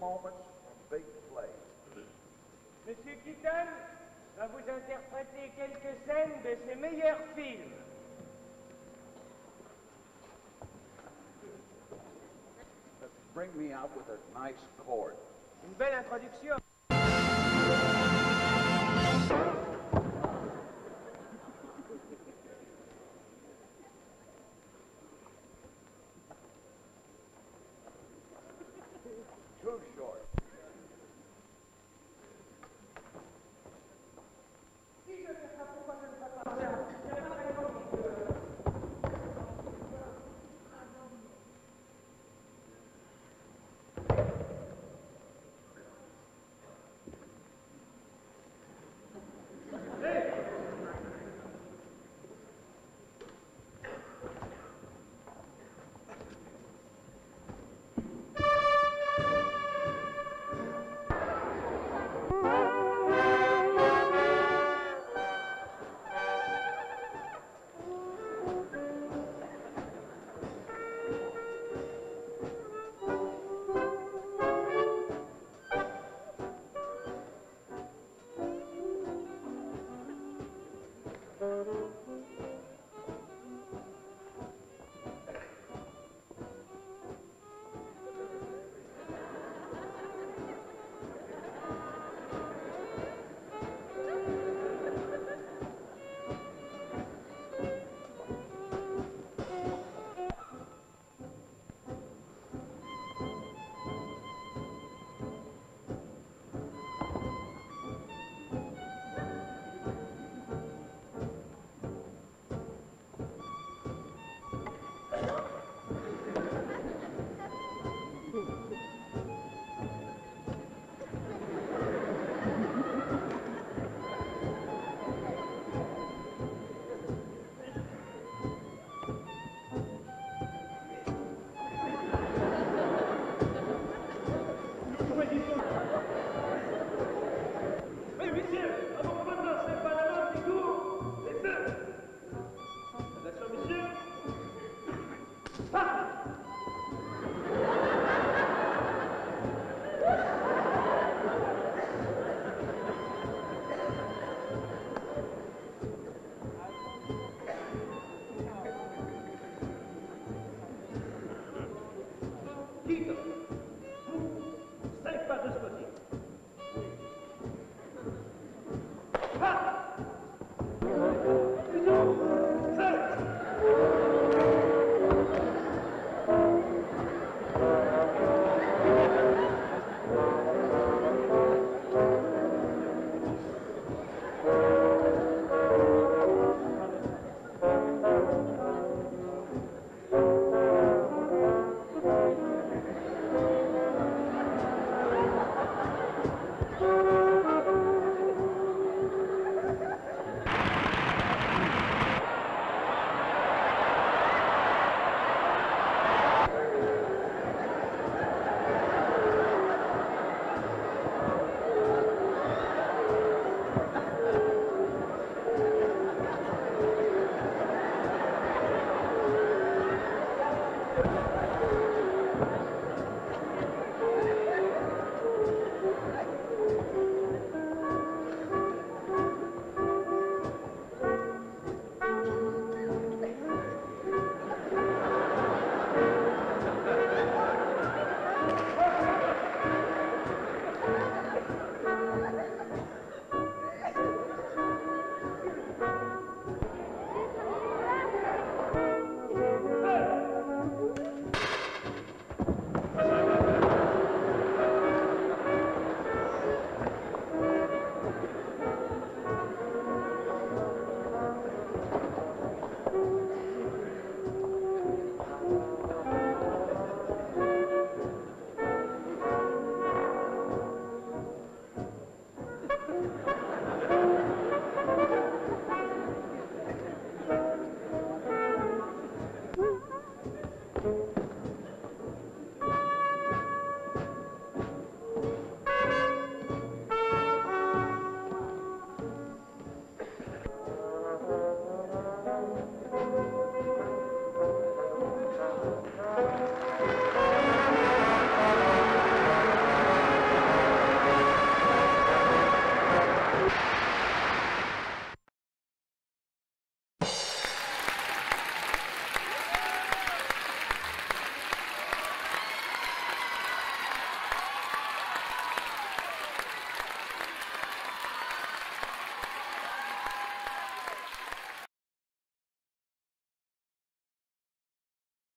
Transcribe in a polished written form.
moments from big plays. Monsieur Keaton va vous interpréter quelques scènes de ses meilleurs films. Bring me out with a nice chord. Une belle introduction.